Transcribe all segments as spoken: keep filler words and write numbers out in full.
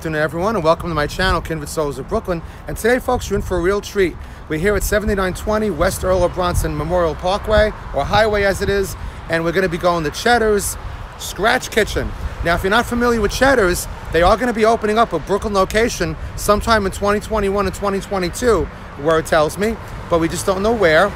afternoon, everyone, and welcome to my channel, Kindred Souls of Brooklyn. And today, folks, you're in for a real treat. We're here at seventy-nine twenty West Earl Bronson Memorial Parkway, or Highway as it is, and we're going to be going to Cheddar's Scratch Kitchen. Now, if you're not familiar with Cheddar's, they are going to be opening up a Brooklyn location sometime in twenty twenty-one and twenty twenty-two, where it tells me, but we just don't know where.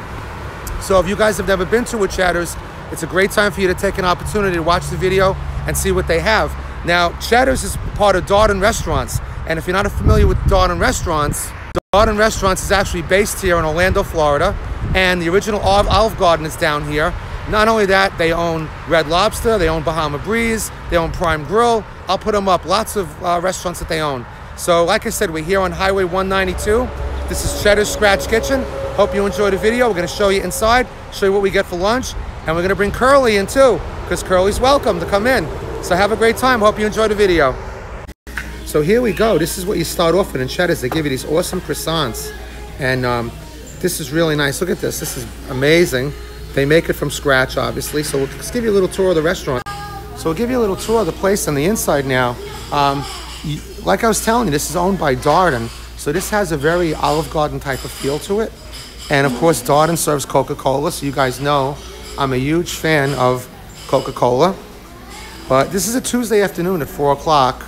So if you guys have never been to a Cheddar's, it's a great time for you to take an opportunity to watch the video and see what they have. Now, Cheddar's is part of Darden Restaurants, and if you're not familiar with Darden Restaurants, Darden Restaurants is actually based here in Orlando, Florida, and the original Olive Garden is down here. Not only that, they own Red Lobster, they own Bahama Breeze, they own Prime Grill. I'll put them up, lots of uh, restaurants that they own. So, like I said, we're here on Highway one ninety-two. This is Cheddar's Scratch Kitchen. Hope you enjoyed the video. We're gonna show you inside, show you what we get for lunch, and we're gonna bring Curly in too, because Curly's welcome to come in. So have a great time. Hope you enjoyed the video. So here we go. This is what you start off with in Cheddar's. They give you these awesome croissants. And um, this is really nice. Look at this. This is amazing. They make it from scratch, obviously. So we'll just give you a little tour of the restaurant. So we'll give you a little tour of the place on the inside now. Um, you, like I was telling you, this is owned by Darden. So this has a very Olive Garden type of feel to it. And of course, Darden serves Coca-Cola. So you guys know I'm a huge fan of Coca-Cola. But this is a Tuesday afternoon at four o'clock,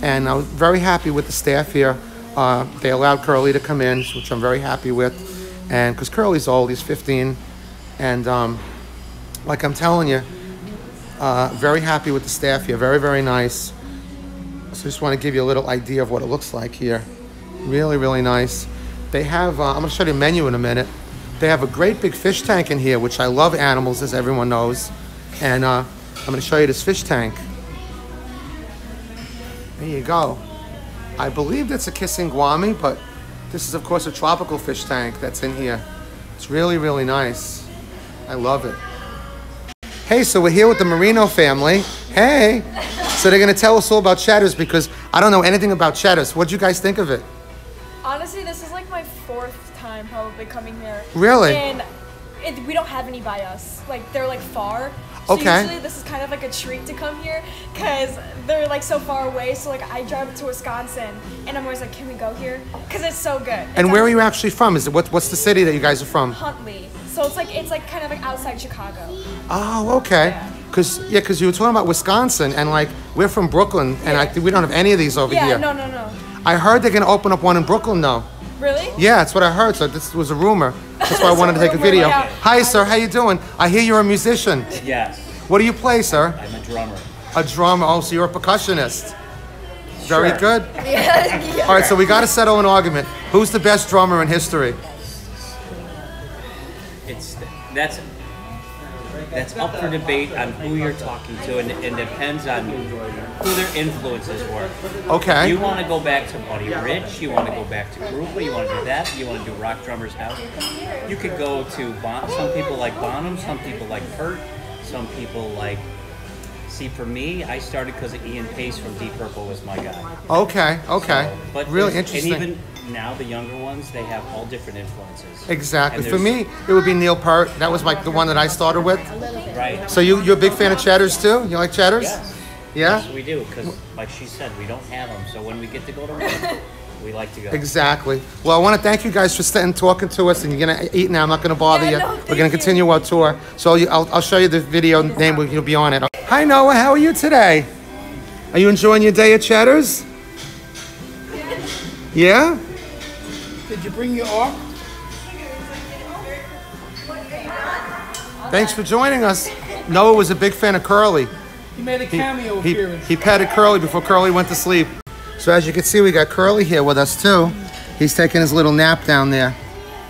and I was very happy with the staff here. Uh, they allowed Curly to come in, which I'm very happy with, and because Curly's old, he's fifteen, and um, like I'm telling you, uh, very happy with the staff here, very, very nice. So just want to give you a little idea of what it looks like here. Really, really nice. They have, uh, I'm going to show you the menu in a minute. They have a great big fish tank in here, which I love animals, as everyone knows, and uh, I'm going to show you this fish tank. There you go. I believe that's a kissing guami, but this is, of course, a tropical fish tank that's in here. It's really, really nice. I love it. Hey, so we're here with the Marino family. Hey. So they're going to tell us all about Cheddar's, because I don't know anything about Cheddar's. What did you guys think of it? Honestly, this is like my fourth time probably coming here. Really? And it, we don't have any by us. Like, they're like far. So okay. Usually this is kind of like a treat to come here because they're like so far away. So like I drive up to Wisconsin and I'm always like, can we go here? Because it's so good. It's and where are you actually from? Is it what? What's the city that you guys are from? Huntley. So it's like it's like kind of like outside Chicago. Oh, okay. Because yeah, because yeah, you were talking about Wisconsin and like we're from Brooklyn and yeah. I, we don't have any of these over yeah, here. Yeah, no, no, no. I heard they're gonna open up one in Brooklyn though. Really? Yeah, that's what I heard. So this was a rumor. That's why I wanted to take a video. Right. Hi, sir. How you doing? I hear you're a musician. Yes. What do you play, sir? I'm a drummer. A drummer. Oh, so you're a percussionist. Sure. Very good. Yeah, yeah. All right, so we got to settle an argument. Who's the best drummer in history? It's that's that's up for debate on who you're talking to, and, and depends on who their influences were. Okay. You want to go back to Buddy Rich, you want to go back to Groove, you want to do that, you want to do rock drummers now. You could go to bon some people like Bonham, some people like Peart, some people like... See, for me, I started because Ian Pace from Deep Purple was my guy. Okay, okay. So, but really interesting. And even now, the younger ones, they have all different influences. Exactly. For me, it would be Neil Peart. That was like the one that I started with. Right. So you, you're a big fan of Cheddar's too? You like Cheddar's? Yes. Yeah? Yes, we do, because like she said, we don't have them. So when we get to go to Orlando, we like to go. Exactly. Well, I want to thank you guys for sitting talking to us, and you're going to eat now. I'm not going to bother yeah, you. No, We're going to continue our tour. So I'll, I'll show you the video name. You'll be on it. Hi Noah, how are you today? Are you enjoying your day at Cheddar's? Yeah? Did you bring your ark? Thanks for joining us. Noah was a big fan of Curly. He made a cameo he, appearance. He, he petted Curly before Curly went to sleep. So as you can see, we got Curly here with us too. He's taking his little nap down there,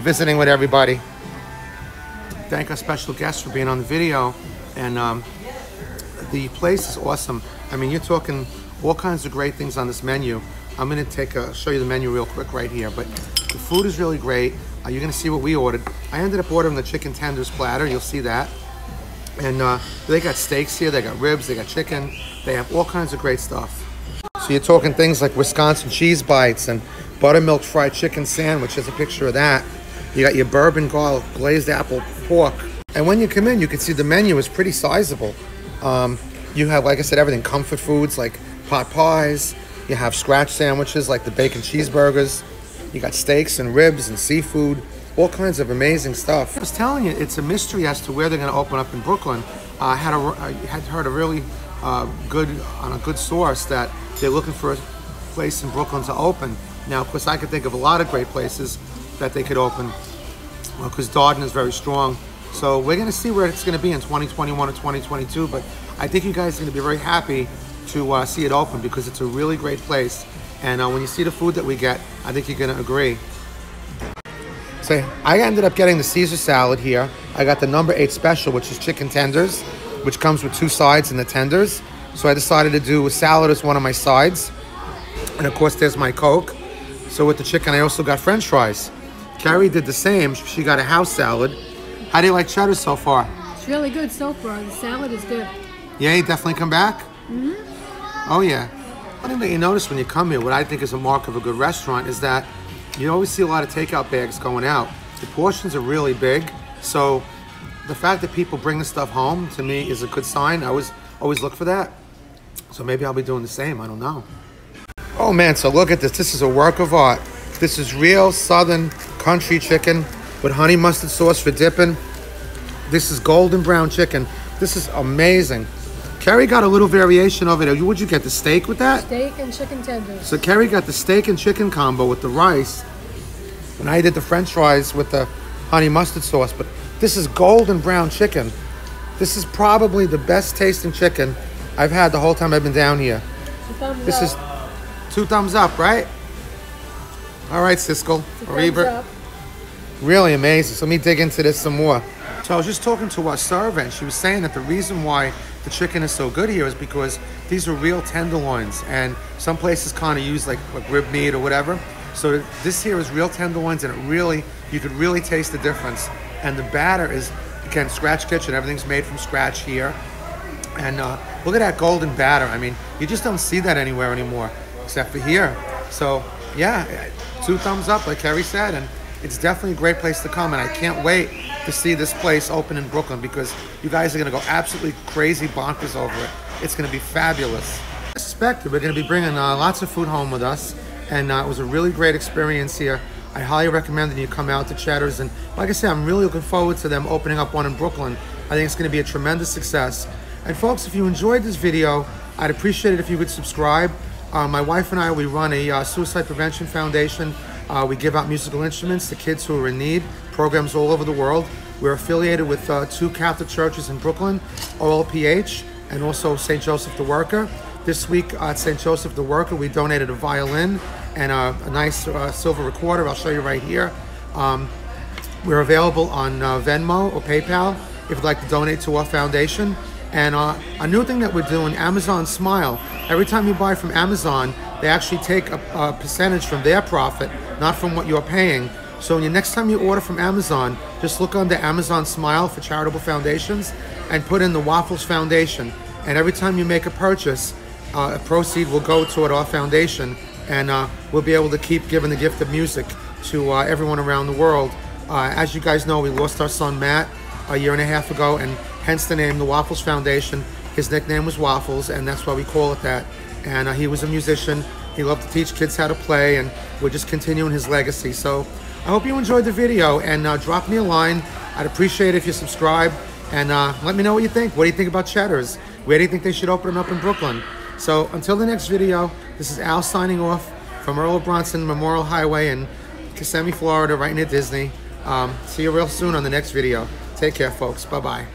visiting with everybody. Thank our special guests for being on the video. And um, the place is awesome. I mean, you're talking all kinds of great things on this menu. I'm gonna take a, show you the menu real quick right here, but the food is really great. Uh, you're gonna see what we ordered. I ended up ordering the chicken tenders platter, you'll see that. And uh, they got steaks here, they got ribs, they got chicken. They have all kinds of great stuff. So you're talking things like Wisconsin cheese bites and buttermilk fried chicken sandwich, there's a picture of that. You got your bourbon garlic, glazed apple pork. And when you come in, you can see the menu is pretty sizable. Um, you have, like I said, everything, comfort foods like pot pies, You have scratch sandwiches like the bacon cheeseburgers. You got steaks and ribs and seafood, all kinds of amazing stuff. I was telling you, it's a mystery as to where they're going to open up in Brooklyn. Uh, I had a, I had heard a really uh, good on a good source that they're looking for a place in Brooklyn to open. Now, of course, I could think of a lot of great places that they could open because well, Darden is very strong. So we're going to see where it's going to be in twenty twenty-one or twenty twenty-two. But I think you guys are going to be very happy to uh, see it open because it's a really great place. And uh, when you see the food that we get, I think you're going to agree. So I ended up getting the Caesar salad here. I got the number eight special, which is chicken tenders, which comes with two sides and the tenders. So I decided to do a salad as one of my sides. And of course, there's my Coke. So with the chicken, I also got French fries. Carrie did the same. She got a house salad. How do you like Cheddar's so far? It's really good so far. The salad is good. Yeah, you definitely come back? Mm-hmm. Oh, yeah. One thing that you notice when you come here, what I think is a mark of a good restaurant, is that you always see a lot of takeout bags going out. The portions are really big, so the fact that people bring the stuff home, to me, is a good sign. I always, always look for that. So maybe I'll be doing the same. I don't know. Oh, man, so look at this. This is a work of art. This is real southern country chicken with honey mustard sauce for dipping. This is golden brown chicken. This is amazing. Carrie got a little variation of it. Would you get the steak with that? Steak and chicken tenders. So Carrie got the steak and chicken combo with the rice. And I did the French fries with the honey mustard sauce. But this is golden brown chicken. This is probably the best tasting chicken I've had the whole time I've been down here. Two thumbs this up. is two thumbs up, right? All right, Siskel. Reber. Really amazing. So let me dig into this some more. So I was just talking to our server, and she was saying that the reason why the chicken is so good here is because these are real tenderloins, and some places kind of use like, like rib meat or whatever. So this here is real tenderloins, and it really, you could really taste the difference. And the batter is, again, Scratch Kitchen. Everything's made from scratch here. And uh, look at that golden batter. I mean, you just don't see that anywhere anymore, except for here. So yeah, two thumbs up, like Carrie said, and it's definitely a great place to come, and I can't wait to see this place open in Brooklyn because you guys are going to go absolutely crazy bonkers over it. It's going to be fabulous. I suspect that we're going to be bringing uh, lots of food home with us, and uh, it was a really great experience here. I highly recommend that you come out to Cheddar's, and like I said, I'm really looking forward to them opening up one in Brooklyn. I think it's going to be a tremendous success. And folks, if you enjoyed this video, I'd appreciate it if you would subscribe. Uh, my wife and I, we run a uh, suicide prevention foundation. Uh, we give out musical instruments to kids who are in need, programs all over the world. We're affiliated with uh, two Catholic churches in Brooklyn, O L P H and also Saint Joseph the Worker. This week at Saint Joseph the Worker, we donated a violin and a, a nice uh, silver recorder. I'll show you right here. Um, we're available on uh, Venmo or PayPal if you'd like to donate to our foundation. And uh, a new thing that we're doing, Amazon Smile. Every time you buy from Amazon, they actually take a, a percentage from their profit, not from what you're paying. So when you, next time you order from Amazon, just look under Amazon Smile for charitable foundations and put in the Waffles Foundation. And every time you make a purchase, uh, a proceed will go toward our foundation, and uh, we'll be able to keep giving the gift of music to uh, everyone around the world. Uh, as you guys know, we lost our son, Matt, a year and a half ago, and hence the name, the Waffles Foundation. His nickname was Waffles, and that's why we call it that. And uh, he was a musician. He loved to teach kids how to play, and we're just continuing his legacy. So I hope you enjoyed the video, and uh, drop me a line. I'd appreciate it if you subscribe, and uh, let me know what you think. What do you think about Cheddar's? Where do you think they should open them up in Brooklyn? So until the next video, this is Al signing off from Earl Bronson Memorial Highway in Kissimmee, Florida, right near Disney. Um, see you real soon on the next video. Take care, folks. Bye-bye.